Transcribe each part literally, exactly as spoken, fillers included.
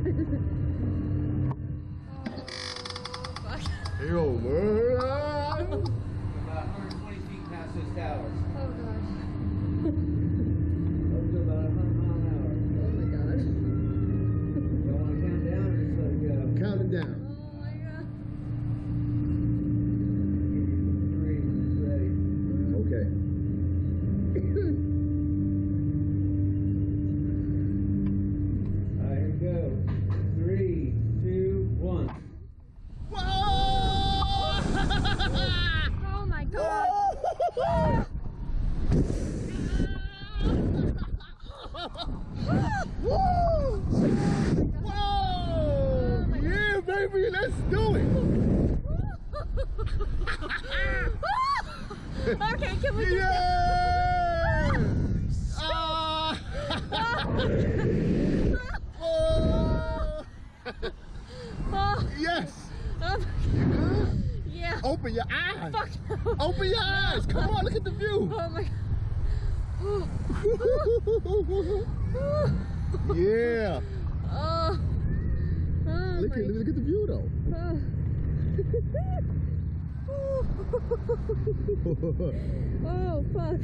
Fuck. Yo, man. About one hundred twenty feet past those towers. Oh, gosh. Up to about one hundred miles an hour. Oh, my gosh. You want to count down or just let it go? Count it down. Oh, my God. Give you three when it's ready. Okay. All right, here we go. Three, two, one. Whoa! Oh, my God. Whoa! Whoa! Yeah, baby, let's do it. Okay, can we do yeah. this? Oh. Oh. Yes. Oh yeah. Open your eyes. Open your eyes. Come on, look at the view. Oh my God. Yeah. Uh, oh look, at, look at the view though. Uh. Oh fuck.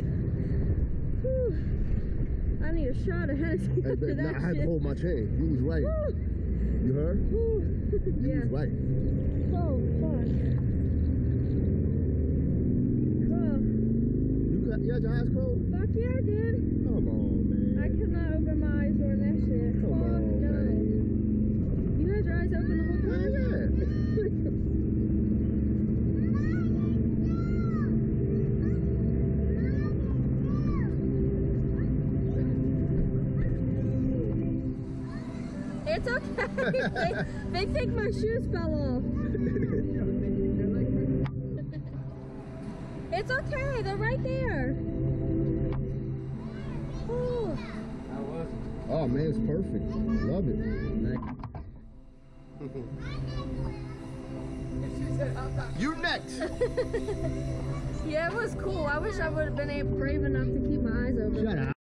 I need a shot of Hennessy. Hey, after that nah, I had to hold my chain. You was right. You heard? You yeah. was right. Oh fuck. Oh. You got, you got your eyes closed? Fuck yeah, I did. Come on, man. I cannot open my eyes during that shit. Come Fuck on, no. Man. You had your eyes open the whole time? Yeah. It's okay. they, they think my shoes fell off. It's okay. They're right there. Oh man, it's perfect. Love it. Next. You next. Yeah, it was cool. I wish I would have been brave enough to keep my eyes open. Shut up.